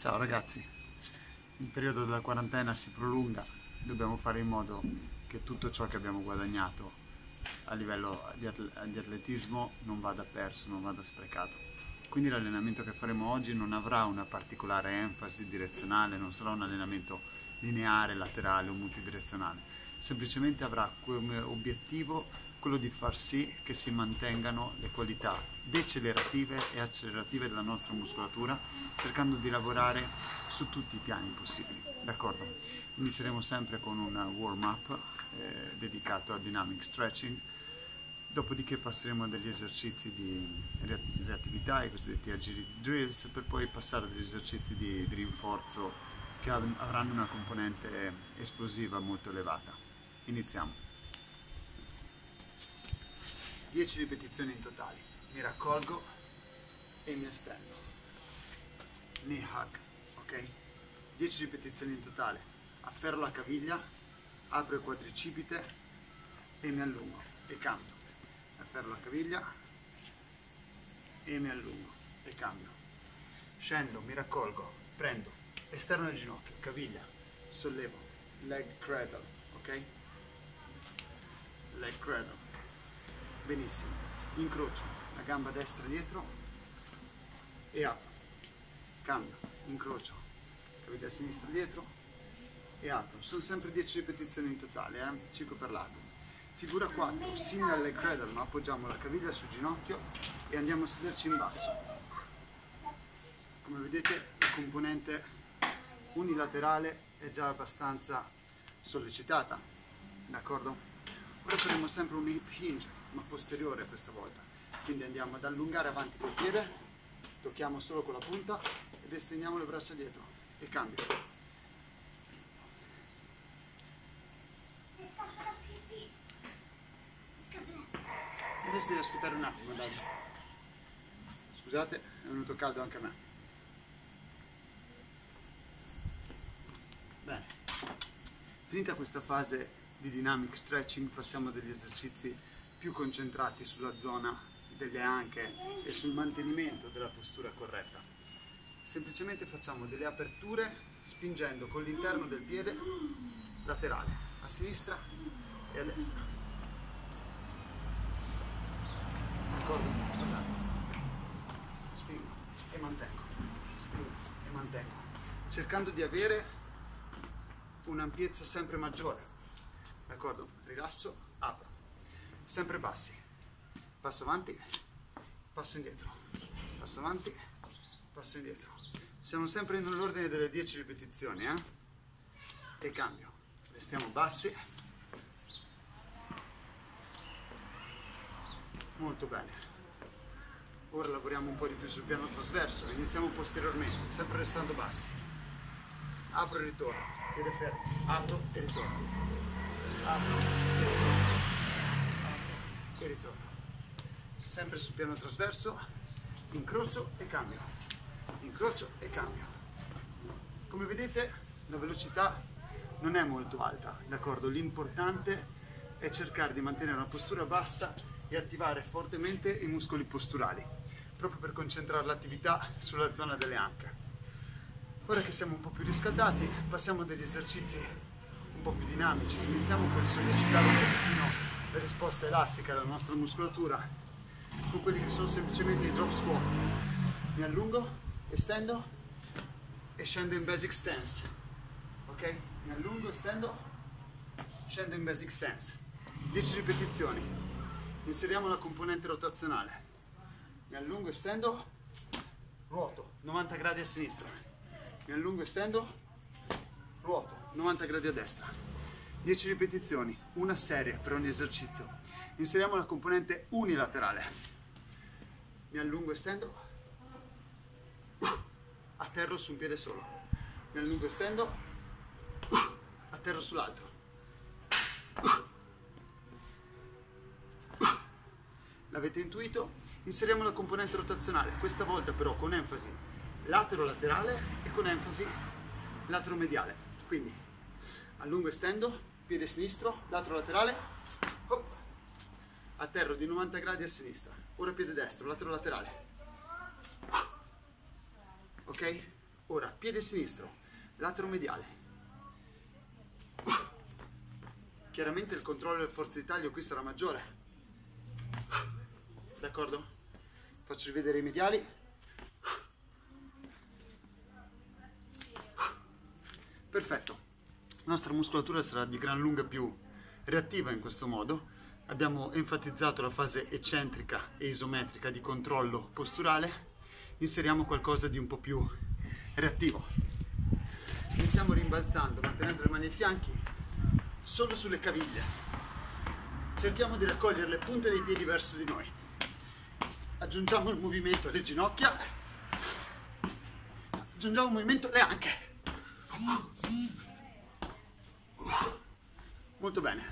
Ciao ragazzi, il periodo della quarantena si prolunga, dobbiamo fare in modo che tutto ciò che abbiamo guadagnato a livello di atletismo non vada perso, non vada sprecato. Quindi l'allenamento che faremo oggi non avrà una particolare enfasi direzionale, non sarà un allenamento lineare, laterale o multidirezionale, semplicemente avrà come obiettivo quello di far sì che si mantengano le qualità decelerative e accelerative della nostra muscolatura, cercando di lavorare su tutti i piani possibili, d'accordo? Inizieremo sempre con un warm-up dedicato a dynamic stretching, dopodiché passeremo a degli esercizi di reattività, i cosiddetti agility drills, per poi passare ad esercizi di rinforzo che avranno una componente esplosiva molto elevata. Iniziamo. 10 ripetizioni in totale, mi raccolgo e mi estenno, knee hug, ok? 10 ripetizioni in totale, afferro la caviglia, apro il quadricipite e mi allungo e cambio, afferro la caviglia e mi allungo e cambio, scendo, mi raccolgo, prendo, esterno del ginocchio, caviglia, sollevo, leg cradle, ok? Leg cradle. Benissimo, incrocio la gamba destra dietro e apro, cambio, incrocio, caviglia sinistra dietro e apro. Sono sempre 10 ripetizioni in totale, 5 per lato. Figura 4, simile alle cradle, ma appoggiamo la caviglia sul ginocchio e andiamo a sederci in basso. Come vedete la componente unilaterale è già abbastanza sollecitata, d'accordo? Ora faremo sempre un hip hinge, ma posteriore questa volta, quindi andiamo ad allungare avanti col piede, tocchiamo solo con la punta ed estendiamo le braccia dietro e cambio, adesso devi aspettare un attimo, dai. Scusate, è venuto caldo anche a me. Bene, finita questa fase di dynamic stretching passiamo ad degli esercizi più concentrati sulla zona delle anche e sul mantenimento della postura corretta. Semplicemente facciamo delle aperture spingendo con l'interno del piede laterale, a sinistra e a destra. D'accordo? Guardate. Spingo e mantengo, spingo e mantengo, cercando di avere un'ampiezza sempre maggiore. D'accordo? Rilasso, apro. Sempre bassi, passo avanti, passo indietro, passo avanti, passo indietro. Siamo sempre nell'ordine delle 10 ripetizioni, E cambio, restiamo bassi. Molto bene. Ora lavoriamo un po' di più sul piano trasverso, iniziamo posteriormente, sempre restando bassi. Apro e ritorno, piede fermo, apro e ritorno, apro e ritorno. E ritorno, sempre sul piano trasverso, incrocio e cambio, incrocio e cambio. Come vedete la velocità non è molto alta, d'accordo? L'importante è cercare di mantenere una postura bassa e attivare fortemente i muscoli posturali, proprio per concentrare l'attività sulla zona delle anche. Ora che siamo un po' più riscaldati passiamo a degli esercizi un po' più dinamici, iniziamo con sollecitare un pochettino la risposta elastica della nostra muscolatura con quelli che sono semplicemente i drop squat. Mi allungo, estendo e scendo in basic stance, ok? Mi allungo, estendo, scendo in basic stance. 10 ripetizioni, inseriamo la componente rotazionale. Mi allungo, estendo, ruoto 90 gradi a sinistra, mi allungo, estendo, ruoto 90 gradi a destra. 10 ripetizioni, una serie per ogni esercizio. Inseriamo la componente unilaterale. Mi allungo, estendo, atterro su un piede solo. Mi allungo, estendo, atterro sull'altro. L'avete intuito? Inseriamo la componente rotazionale, questa volta però con enfasi latero-laterale e con enfasi lateromediale. Quindi allungo, estendo, piede sinistro, lato laterale, hop, atterro di 90 gradi a sinistra. Ora piede destro, lato laterale. Ok? Ora, piede sinistro, lato mediale. Chiaramente il controllo delle forze di taglio qui sarà maggiore. D'accordo? Faccio rivedere i mediali. Perfetto. La nostra muscolatura sarà di gran lunga più reattiva in questo modo. Abbiamo enfatizzato la fase eccentrica e isometrica di controllo posturale. Inseriamo qualcosa di un po' più reattivo. Iniziamo rimbalzando, mantenendo le mani ai fianchi, solo sulle caviglie. Cerchiamo di raccogliere le punte dei piedi verso di noi. Aggiungiamo il movimento alle ginocchia. Aggiungiamo un movimento alle anche. Molto bene.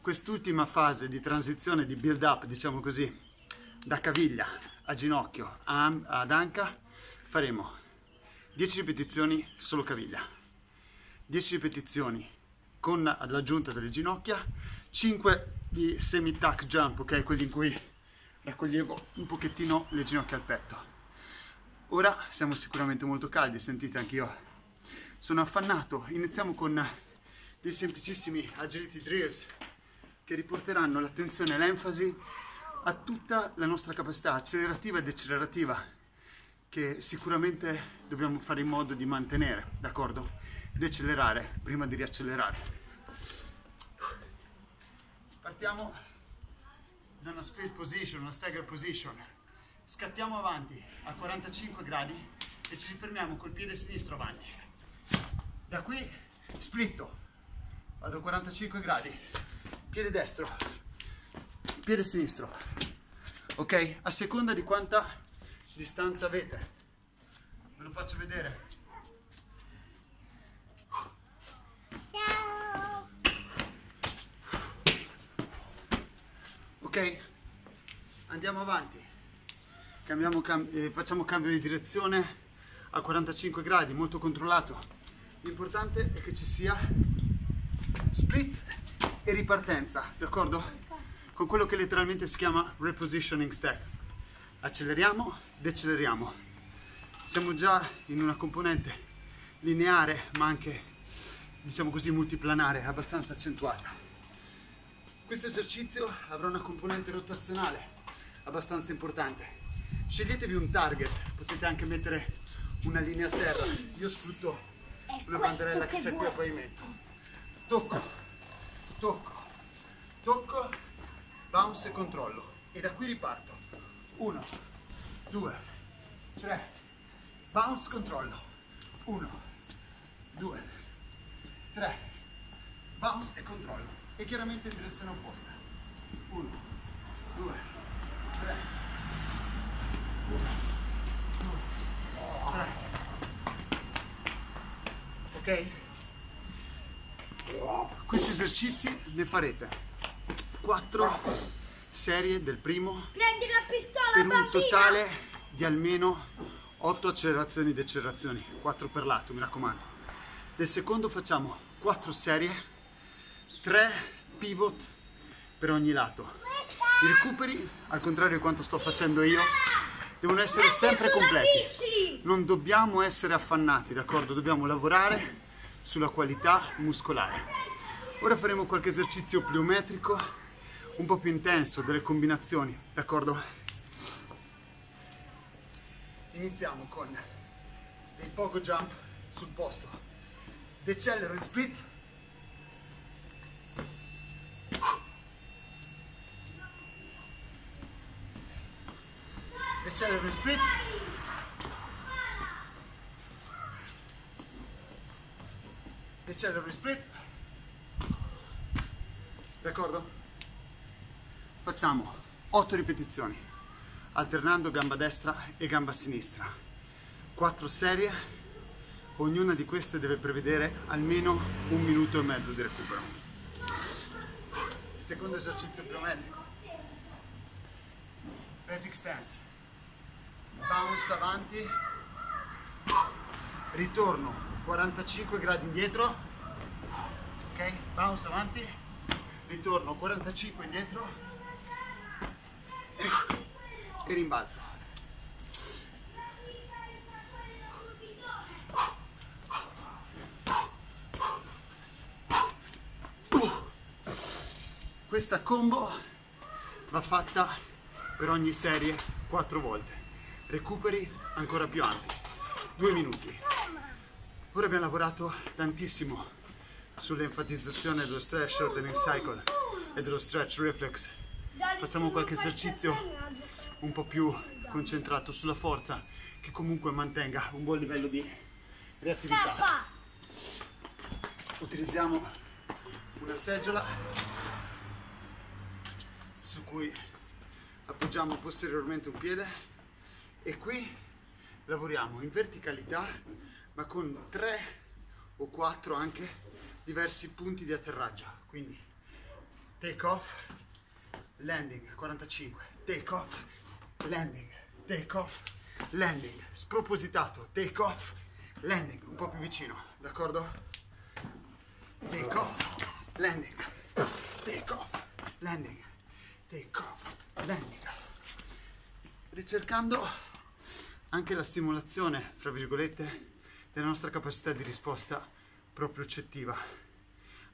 Quest'ultima fase di transizione, di build up, diciamo così, da caviglia a ginocchio ad anca, faremo 10 ripetizioni solo caviglia, 10 ripetizioni con l'aggiunta delle ginocchia, 5 di semi-tuck jump, ok? Quelli in cui raccoglievo un pochettino le ginocchia al petto. Ora siamo sicuramente molto caldi, sentite, anch'io sono affannato. Iniziamo con dei semplicissimi agility drills che riporteranno l'attenzione e l'enfasi a tutta la nostra capacità accelerativa e decelerativa, che sicuramente dobbiamo fare in modo di mantenere, d'accordo? Decelerare prima di riaccelerare. Partiamo da una split position, una stagger position. Scattiamo avanti a 45 gradi e ci fermiamo col piede sinistro avanti. Da qui splitto. Vado a 45 gradi, piede destro, piede sinistro, ok? A seconda di quanta distanza avete, ve lo faccio vedere. Ciao! Ok? Andiamo avanti, facciamo cambio di direzione a 45 gradi, molto controllato. L'importante è che ci sia split e ripartenza, d'accordo? Con quello che letteralmente si chiama repositioning step. Acceleriamo, deceleriamo. Siamo già in una componente lineare, ma anche, diciamo così, multiplanare, abbastanza accentuata. Questo esercizio avrà una componente rotazionale abbastanza importante. Sceglietevi un target, potete anche mettere una linea a terra. Io sfrutto una banderella che c'è qui a pavimento. Tocco, tocco, tocco, bounce e controllo. E da qui riparto. 1, 2, 3, bounce, controllo. 1, 2, 3, bounce e controllo. E chiaramente in direzione opposta. 1, 2, 3, 1, 2, 3. Ok? Questi esercizi ne farete 4 serie del primo. Prendi la pistola, per un bambina. Totale di almeno 8 accelerazioni e decelerazioni, 4 per lato, mi raccomando. Del secondo facciamo 4 serie, 3 pivot per ogni lato. I recuperi, al contrario di quanto sto facendo io, devono essere sempre completi. Non dobbiamo essere affannati, d'accordo? Dobbiamo lavorare sulla qualità muscolare. Ora faremo qualche esercizio pliometrico, un po' più intenso, delle combinazioni, d'accordo? Iniziamo con dei pogo jump sul posto. Decelero in split. Decelero in split. Decelero in split. D'accordo? Facciamo 8 ripetizioni, alternando gamba destra e gamba sinistra. 4 serie, ognuna di queste deve prevedere almeno 1 minuto e mezzo di recupero. Secondo esercizio pliometrico. Basic stance. Bounce avanti. Ritorno 45 gradi indietro. Ok? Bounce avanti. Ritorno 45 indietro e rimbalzo. Questa combo va fatta per ogni serie 4 volte, recuperi ancora più ampi, 2 minuti. Ora abbiamo lavorato tantissimo sull'enfatizzazione dello stretch shortening cycle e dello stretch reflex. Facciamo qualche esercizio un po' più concentrato sulla forza, che comunque mantenga un buon livello di reattività. Utilizziamo una seggiola su cui appoggiamo posteriormente un piede e qui lavoriamo in verticalità, ma con 3 o 4 anche diversi punti di atterraggio, quindi take off, landing, 45, take off, landing, take off, landing, spropositato, take off, landing, un po' più vicino, d'accordo? Take off, landing, take off, landing, take off, landing, ricercando anche la stimolazione, fra virgolette, della nostra capacità di risposta propriocettiva.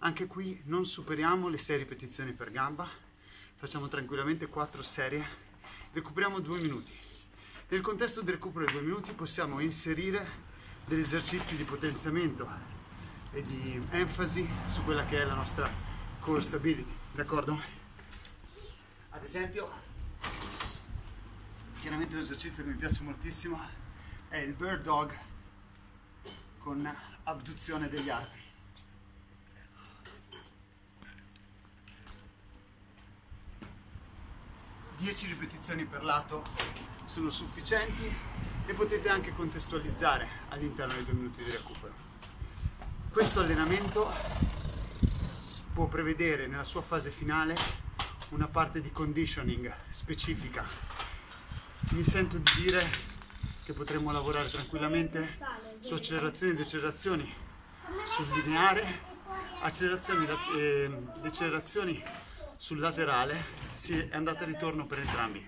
Anche qui non superiamo le 6 ripetizioni per gamba, facciamo tranquillamente 4 serie, recuperiamo 2 minuti. Nel contesto del recupero dei 2 minuti possiamo inserire degli esercizi di potenziamento e di enfasi su quella che è la nostra core stability, d'accordo? Ad esempio, chiaramente l'esercizio che mi piace moltissimo è il bird dog con abduzione degli arti. Dieci ripetizioni per lato sono sufficienti e potete anche contestualizzare all'interno dei 2 minuti di recupero. Questo allenamento può prevedere nella sua fase finale una parte di conditioning specifica. Mi sento di dire che potremmo lavorare tranquillamente su accelerazioni e decelerazioni, sul lineare, accelerazioni e decelerazioni sul laterale, è andata e ritorno per entrambi.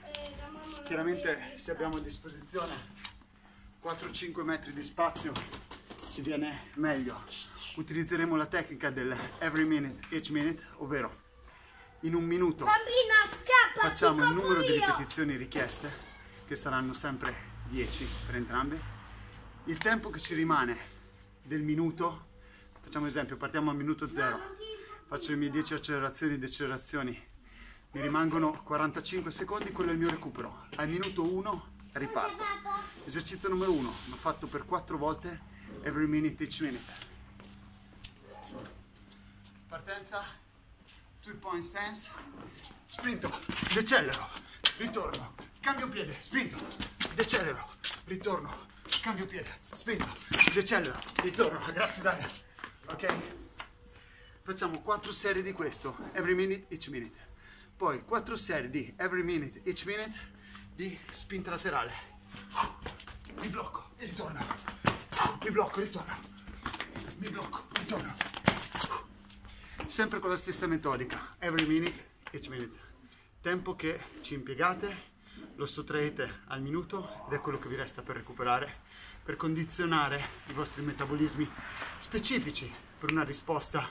Chiaramente se abbiamo a disposizione 4-5 metri di spazio ci viene meglio. Utilizzeremo la tecnica del every minute, each minute, ovvero in un minuto facciamo il numero di ripetizioni richieste, che saranno sempre 10 per entrambe. Il tempo che ci rimane del minuto, facciamo esempio, partiamo al minuto 0, faccio le mie 10 accelerazioni e decelerazioni, mi rimangono 45 secondi, quello è il mio recupero. Al minuto 1 riparto. Esercizio numero 1, l'ho fatto per 4 volte, every minute each minute. Partenza, 2-point stance, sprinto, decelero, ritorno, cambio piede, spinto, decelero, ritorno, cambio piede, spinto, decelero, ritorno, grazie Daria, ok? Facciamo 4 serie di questo, every minute, each minute, poi 4 serie di every minute, each minute, di spinta laterale, mi blocco e ritorno, mi blocco, ritorno, mi blocco, ritorno, sempre con la stessa metodica, every minute, each minute, tempo che ci impiegate, lo sottraete al minuto ed è quello che vi resta per recuperare, per condizionare i vostri metabolismi specifici per una risposta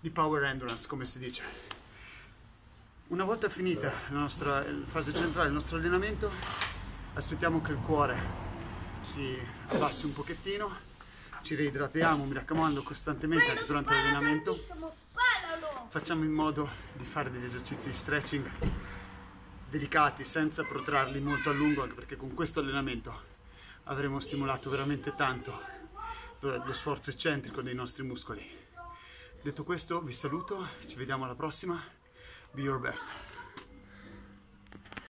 di power endurance, come si dice. Una volta finita la nostra fase centrale del nostro allenamento, aspettiamo che il cuore si abbassi un pochettino, ci reidratiamo, mi raccomando, costantemente anche durante l'allenamento. Facciamo in modo di fare degli esercizi di stretching delicati, senza protrarli molto a lungo, anche perché con questo allenamento avremo stimolato veramente tanto lo sforzo eccentrico dei nostri muscoli. Detto questo, vi saluto, ci vediamo alla prossima. Be your best.